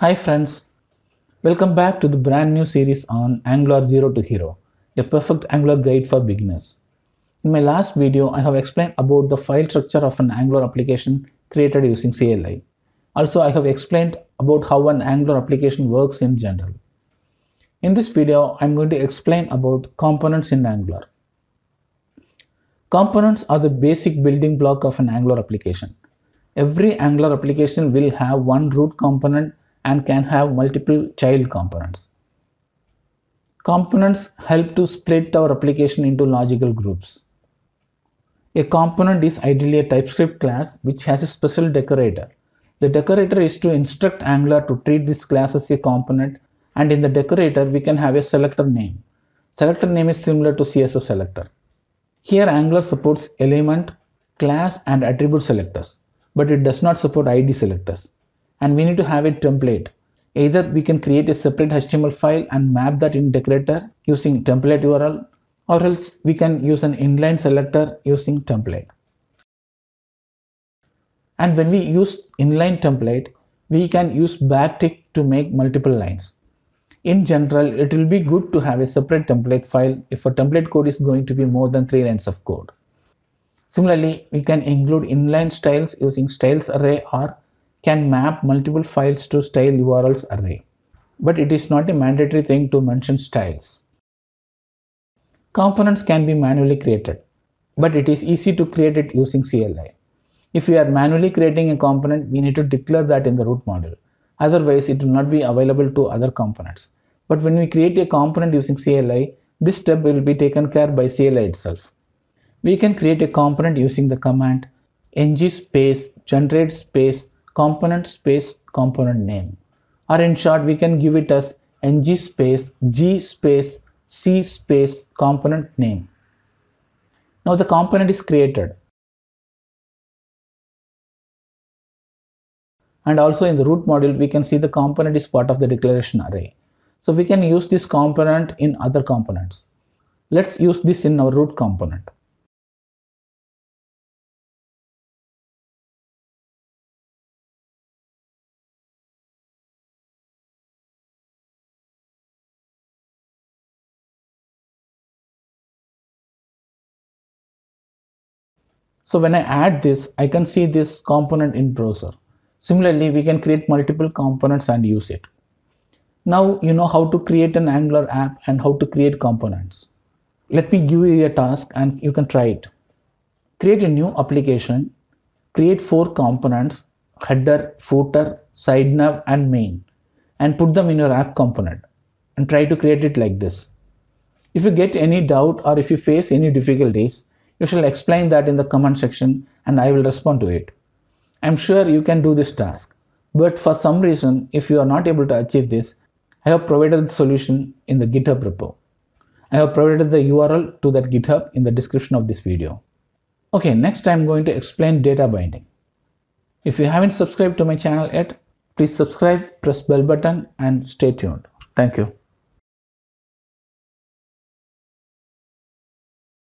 Hi friends, welcome back to the brand new series on Angular 0 to Hero, a perfect Angular guide for beginners. In my last video, I have explained about the file structure of an Angular application created using CLI. Also, I have explained about how an Angular application works in general. In this video, I am going to explain about components in Angular. Components are the basic building block of an Angular application. Every Angular application will have one root component and can have multiple child components. Components help to split our application into logical groups. A component is ideally a TypeScript class which has a special decorator. The decorator is to instruct Angular to treat this class as a component, and in the decorator we can have a selector name. Selector name is similar to CSS selector. Here Angular supports element, class and attribute selectors, but it does not support ID selectors. And we need to have a template. Either we can create a separate HTML file and map that in decorator using template URL, or else we can use an inline selector using template. And when we use inline template, we can use backtick to make multiple lines. In general, it will be good to have a separate template file if a template code is going to be more than 3 lines of code. Similarly, we can include inline styles using styles array, or can map multiple files to style URLs array, but it is not a mandatory thing to mention styles. Components can be manually created, but it is easy to create it using CLI. If we are manually creating a component, we need to declare that in the root module. Otherwise, it will not be available to other components. But when we create a component using CLI, this step will be taken care of by CLI itself. We can create a component using the command ng generate component component name, or in short we can give it as ng g c component name. Now the component is created, and also in the root module we can see the component is part of the declaration array, so we can use this component in other components. Let's use this in our root component. So when I add this, I can see this component in browser. Similarly, we can create multiple components and use it. Now you know how to create an Angular app and how to create components. Let me give you a task and you can try it. Create a new application, create 4 components, header, footer, side nav and main, and put them in your app component and try to create it like this. If you get any doubt or if you face any difficulties, you shall explain that in the comment section and I will respond to it. I am sure you can do this task, but for some reason if you are not able to achieve this, I have provided the solution in the GitHub repo. I have provided the URL to that GitHub in the description of this video. Okay, next I am going to explain data binding. If you haven't subscribed to my channel yet, please subscribe, press bell button and stay tuned. Thank you.